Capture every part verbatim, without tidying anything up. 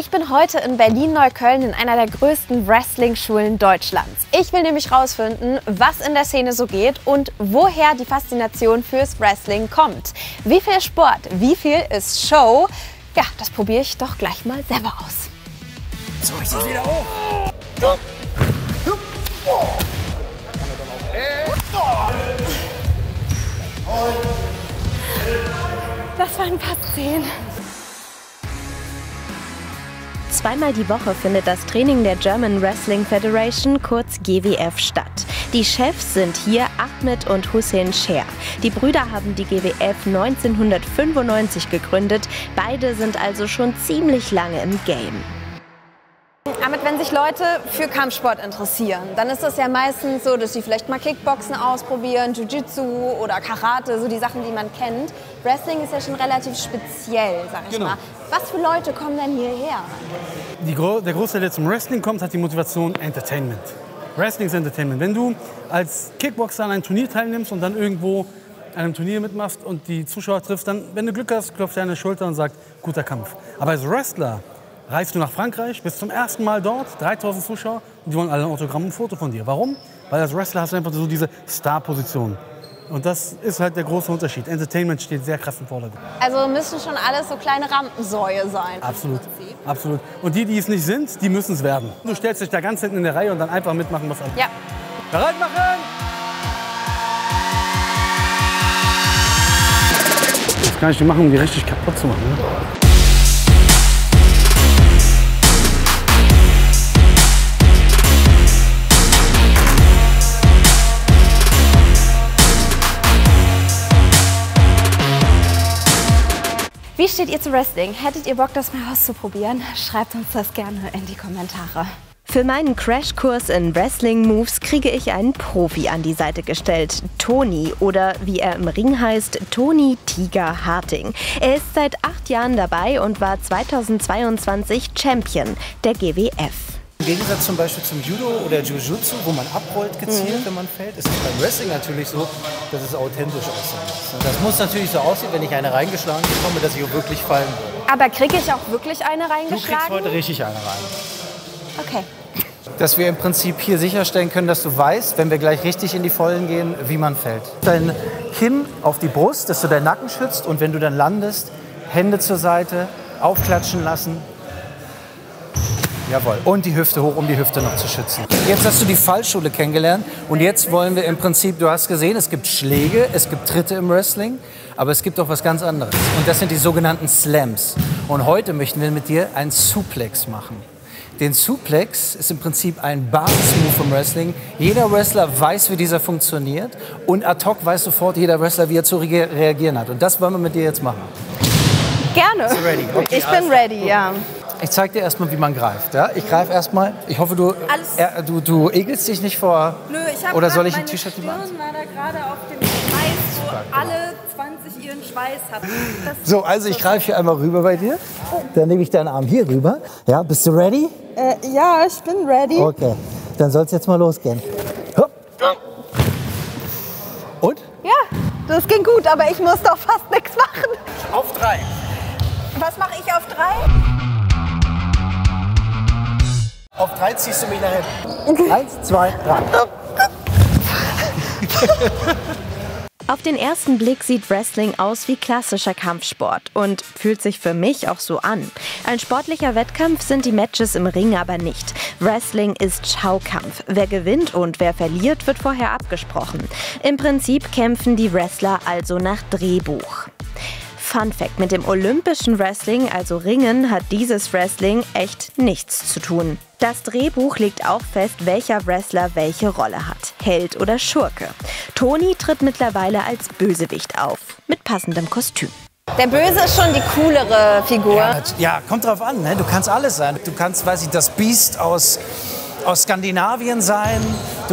Ich bin heute in Berlin-Neukölln in einer der größten Wrestling-Schulen Deutschlands. Ich will nämlich rausfinden, was in der Szene so geht und woher die Faszination fürs Wrestling kommt. Wie viel Sport, wie viel ist Show? Ja, das probiere ich doch gleich mal selber aus. So, ich sitze wieder hoch. Das waren fast zehn. Zweimal die Woche findet das Training der German Wrestling Federation, kurz G W F, statt. Die Chefs sind hier Ahmed und Hussein Chaer. Die Brüder haben die G W F neunzehnhundertfünfundneunzig gegründet. Beide sind also schon ziemlich lange im Game. Ahmed, wenn sich Leute für Kampfsport interessieren, dann ist das ja meistens so, dass sie vielleicht mal Kickboxen ausprobieren, Jiu-Jitsu oder Karate, so die Sachen, die man kennt. Wrestling ist ja schon relativ speziell, sag ich mal. Was für Leute kommen denn hierher? Die Gro der Großteil, der zum Wrestling kommt, hat die Motivation Entertainment. Wrestling ist Entertainment. Wenn du als Kickboxer an einem Turnier teilnimmst und dann irgendwo an einem Turnier mitmachst und die Zuschauer triffst, dann, wenn du Glück hast, klopft er an die Schulter und sagt, guter Kampf. Aber als Wrestler reist du nach Frankreich, bist zum ersten Mal dort, dreitausend Zuschauer, und die wollen alle ein Autogramm und ein Foto von dir. Warum? Weil als Wrestler hast du einfach so diese Star-Position. Und das ist halt der große Unterschied. Entertainment steht sehr krass im Vordergrund. Also müssen schon alles so kleine Rampensäue sein. Absolut, absolut. Und die, die es nicht sind, die müssen es werden. Du stellst dich da ganz hinten in der Reihe und dann einfach mitmachen, was an. Ja. Bereit machen! Das kann ich nicht machen, um die richtig kaputt zu machen. Ne? Wie steht ihr zu Wrestling? Hättet ihr Bock, das mal auszuprobieren? Schreibt uns das gerne in die Kommentare. Für meinen Crashkurs in Wrestling-Moves kriege ich einen Profi an die Seite gestellt. Toni, oder wie er im Ring heißt, Toni Tiger Harting. Er ist seit acht Jahren dabei und war zweitausendzweiundzwanzig Champion der G W F. Im Gegensatz zum Beispiel zum Judo oder Jiu-Jitsu, wo man abrollt gezielt, mhm. wenn man fällt, ist es beim Wrestling natürlich so, dass es authentisch aussieht. Das muss natürlich so aussehen, wenn ich eine reingeschlagen bekomme, dass ich auch wirklich fallen würde. Aber kriege ich auch wirklich eine reingeschlagen? Du kriegst heute richtig eine rein. Okay. Dass wir im Prinzip hier sicherstellen können, dass du weißt, wenn wir gleich richtig in die Vollen gehen, wie man fällt. Dein Kinn auf die Brust, dass du deinen Nacken schützt, und wenn du dann landest, Hände zur Seite, aufklatschen lassen. Jawohl. Und die Hüfte hoch, um die Hüfte noch zu schützen. Jetzt hast du die Fallschule kennengelernt und jetzt wollen wir im Prinzip, du hast gesehen, es gibt Schläge, es gibt Tritte im Wrestling, aber es gibt auch was ganz anderes. Und das sind die sogenannten Slams. Und heute möchten wir mit dir einen Suplex machen. Den Suplex ist im Prinzip ein Basismove im Wrestling. Jeder Wrestler weiß, wie dieser funktioniert, und ad hoc weiß sofort jeder Wrestler, wie er zu re reagieren hat. Und das wollen wir mit dir jetzt machen. Gerne. Okay, ich bin ready, ja. Ich zeig dir erstmal, wie man greift. Ja? Ich greife erstmal. Ich hoffe, du, er, du, du ekelst dich nicht vor. Nö, ich habe gerade meine Stirn war da gerade auf dem Schweiß, wo Stark, alle zwanzig ihren Schweiß hatten. So, also ich greife hier einmal rüber bei dir. Dann nehme ich deinen Arm hier rüber. Ja, bist du ready? Äh, ja, ich bin ready. Okay, dann soll es jetzt mal losgehen. Hopp. Und? Ja, das ging gut, aber ich muss doch fast nichts machen. Auf drei. Was mache ich auf drei? Auf drei ziehst du mich nach hinten. Eins, zwei, drei. Auf den ersten Blick sieht Wrestling aus wie klassischer Kampfsport und fühlt sich für mich auch so an. Ein sportlicher Wettkampf sind die Matches im Ring aber nicht. Wrestling ist Schaukampf. Wer gewinnt und wer verliert, wird vorher abgesprochen. Im Prinzip kämpfen die Wrestler also nach Drehbuch. Fun Fact: Mit dem olympischen Wrestling, also Ringen, hat dieses Wrestling echt nichts zu tun. Das Drehbuch legt auch fest, welcher Wrestler welche Rolle hat, Held oder Schurke. Toni tritt mittlerweile als Bösewicht auf, mit passendem Kostüm. Der Böse ist schon die coolere Figur. Ja, ja, kommt drauf an, ne? Du kannst alles sein. Du kannst, weiß ich, das Biest aus, aus Skandinavien sein.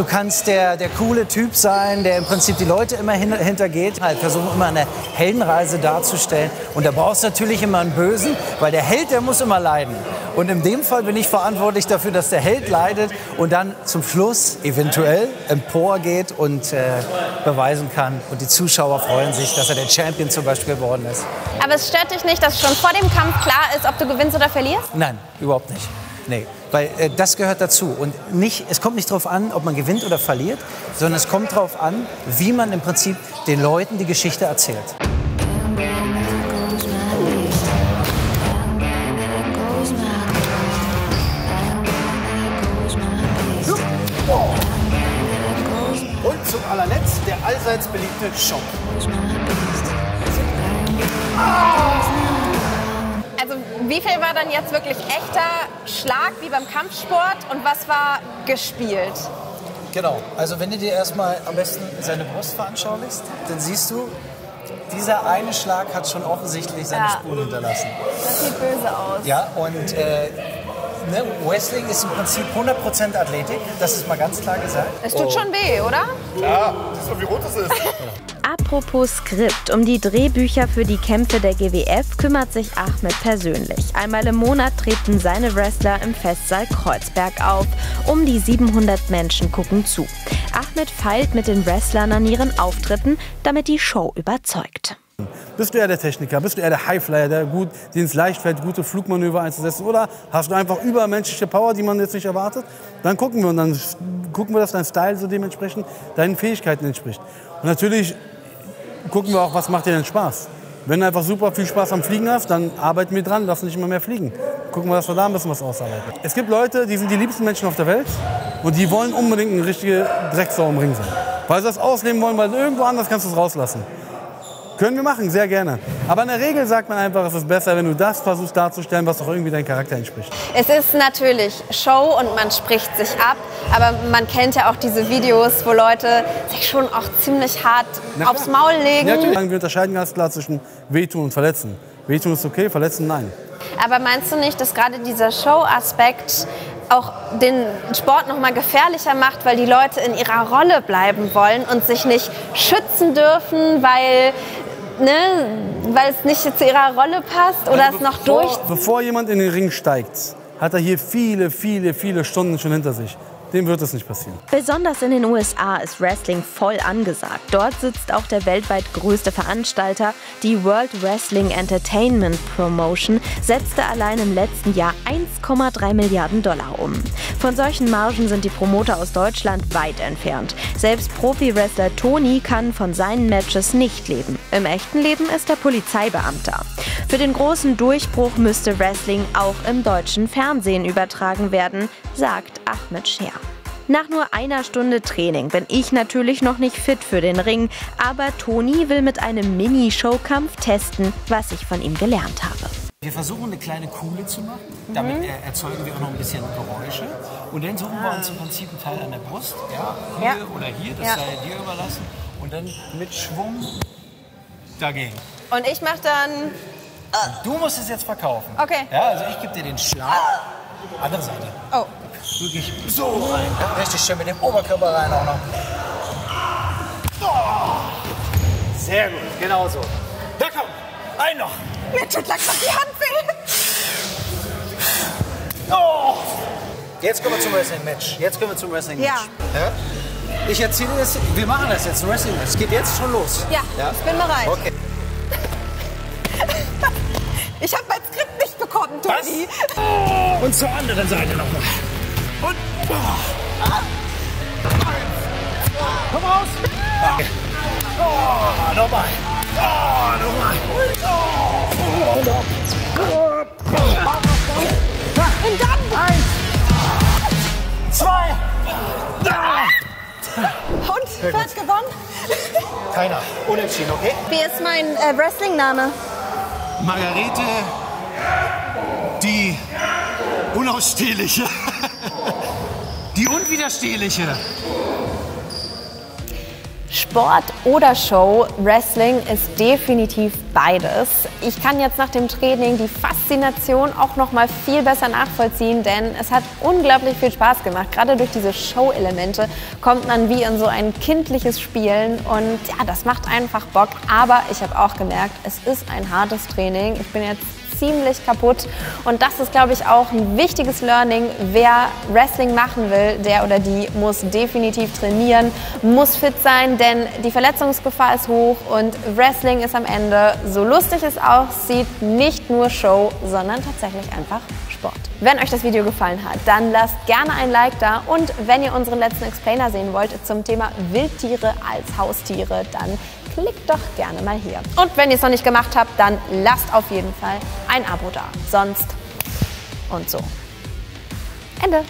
Du kannst der, der coole Typ sein, der im Prinzip die Leute immer hin, hintergeht. Halt versuchen immer eine Heldenreise darzustellen. Und da brauchst du natürlich immer einen Bösen, weil der Held, der muss immer leiden. Und in dem Fall bin ich verantwortlich dafür, dass der Held leidet und dann zum Schluss eventuell emporgeht und äh, beweisen kann. Und die Zuschauer freuen sich, dass er der Champion zum Beispiel geworden ist. Aber es stört dich nicht, dass schon vor dem Kampf klar ist, ob du gewinnst oder verlierst? Nein, überhaupt nicht. Nee, weil äh, das gehört dazu. Und nicht, es kommt nicht darauf an, ob man gewinnt oder verliert, sondern es kommt darauf an, wie man im Prinzip den Leuten die Geschichte erzählt. Und zum allerletzt der allseits beliebte Schock. Also wie viel war dann jetzt wirklich echter Schlag wie beim Kampfsport und was war gespielt? Genau, also wenn du dir erstmal am besten seine Brust veranschaulichst, dann siehst du, dieser eine Schlag hat schon offensichtlich seine ja. Spuren hinterlassen. Das sieht böse aus. Ja, und äh, ne, Wrestling ist im Prinzip hundert Prozent Athletik, das ist mal ganz klar gesagt. Es tut oh. schon weh, oder? Ja, siehst du, wie rot es ist. Apropos Skript. Um die Drehbücher für die Kämpfe der G W F kümmert sich Ahmed persönlich. Einmal im Monat treten seine Wrestler im Festsaal Kreuzberg auf. Um die siebenhundert Menschen gucken zu. Ahmed feilt mit den Wrestlern an ihren Auftritten, damit die Show überzeugt. Bist du eher der Techniker, bist du eher der Highflyer, der gut, den es leicht fällt, gute Flugmanöver einzusetzen, oder hast du einfach übermenschliche Power, die man jetzt nicht erwartet? Dann gucken wir und dann gucken wir, dass dein Style so dementsprechend deinen Fähigkeiten entspricht. Und natürlich gucken wir auch, was macht dir denn Spaß? Wenn du einfach super viel Spaß am Fliegen hast, dann arbeiten wir dran, lass nicht immer mehr fliegen. Gucken wir, dass wir da ein bisschen was ausarbeiten. Es gibt Leute, die sind die liebsten Menschen auf der Welt und die wollen unbedingt eine richtige Drecksau im Ring sein. Weil sie das ausleben wollen, weil irgendwo anders kannst du es rauslassen. Können wir machen, sehr gerne. Aber in der Regel sagt man einfach, es ist besser, wenn du das versuchst darzustellen, was doch irgendwie deinem Charakter entspricht. Es ist natürlich Show und man spricht sich ab. Aber man kennt ja auch diese Videos, wo Leute sich schon auch ziemlich hart aufs Maul legen. Wir unterscheiden ganz klar zwischen Wehtun und Verletzen. Wehtun ist okay, Verletzen nein. Aber meinst du nicht, dass gerade dieser Show-Aspekt auch den Sport noch mal gefährlicher macht, weil die Leute in ihrer Rolle bleiben wollen und sich nicht schützen dürfen, weil... Ne? Weil es nicht zu ihrer Rolle passt oder also es noch bevor, durch... Bevor jemand in den Ring steigt, hat er hier viele, viele, viele Stunden schon hinter sich. Dem wird es nicht passieren. Besonders in den U S A ist Wrestling voll angesagt. Dort sitzt auch der weltweit größte Veranstalter. Die World Wrestling Entertainment Promotion setzte allein im letzten Jahr eins Komma drei Milliarden Dollar um. Von solchen Margen sind die Promoter aus Deutschland weit entfernt. Selbst Profi-Wrestler Toni kann von seinen Matches nicht leben. Im echten Leben ist er Polizeibeamter. Für den großen Durchbruch müsste Wrestling auch im deutschen Fernsehen übertragen werden, sagt Ahmed Chaer. Nach nur einer Stunde Training bin ich natürlich noch nicht fit für den Ring, aber Toni will mit einem Mini-Showkampf testen, was ich von ihm gelernt habe. Wir versuchen eine kleine Kuhle zu machen, damit mhm. erzeugen wir auch noch ein bisschen Geräusche und dann suchen wir uns im Prinzip einen Teil an der Brust, ja, hier ja. oder hier, das ja. sei dir überlassen und dann mit Schwung dagegen. Und ich mache dann... Du musst es jetzt verkaufen. Okay. Ja, also ich gebe dir den Schlag. Andere Seite. Oh. Wirklich so rein. Richtig schön mit dem Oberkörper rein auch noch. Oh. Sehr gut, genau so. Na komm, ein noch. Mir tut langsam die Hand weh. Oh. Jetzt kommen wir zum Wrestling-Match. Jetzt kommen wir zum Wrestling-Match. Ja. Ja? Ich erzähle das. Wir machen das jetzt, ein Wrestling-Match. Es geht jetzt schon los. Ja, ja? Ich bin bereit. Okay. Ich habe mein Skript nicht bekommen, Toni. Oh, und zur anderen Seite nochmal. Und. Oh. Ah. Komm raus. Oh, nochmal. Oh, nochmal. Oh. Und dann. Eins. Zwei. Ah. Und? Wer hat gewonnen? Keiner. Unentschieden, okay? Wie ist mein äh, Wrestling-Name? Margarete, die Unausstehliche, die Unwiderstehliche. Sport oder Show, Wrestling ist definitiv beides. Ich kann jetzt nach dem Training die Faszination auch noch mal viel besser nachvollziehen, denn es hat unglaublich viel Spaß gemacht. Gerade durch diese Show-Elemente kommt man wie in so ein kindliches Spielen und ja, das macht einfach Bock. Aber ich habe auch gemerkt, es ist ein hartes Training. Ich bin jetzt ziemlich kaputt und das ist, glaube ich, auch ein wichtiges Learning. Wer Wrestling machen will, der oder die muss definitiv trainieren, muss fit sein, denn die Verletzungsgefahr ist hoch und Wrestling ist am Ende, so lustig es aussieht, nicht nur Show, sondern tatsächlich einfach Sport. Wenn euch das Video gefallen hat, dann lasst gerne ein Like da und wenn ihr unseren letzten Explainer sehen wollt zum Thema Wildtiere als Haustiere, dann klickt doch gerne mal hier. Und wenn ihr es noch nicht gemacht habt, dann lasst auf jeden Fall ein Abo da. Sonst und so. Ende.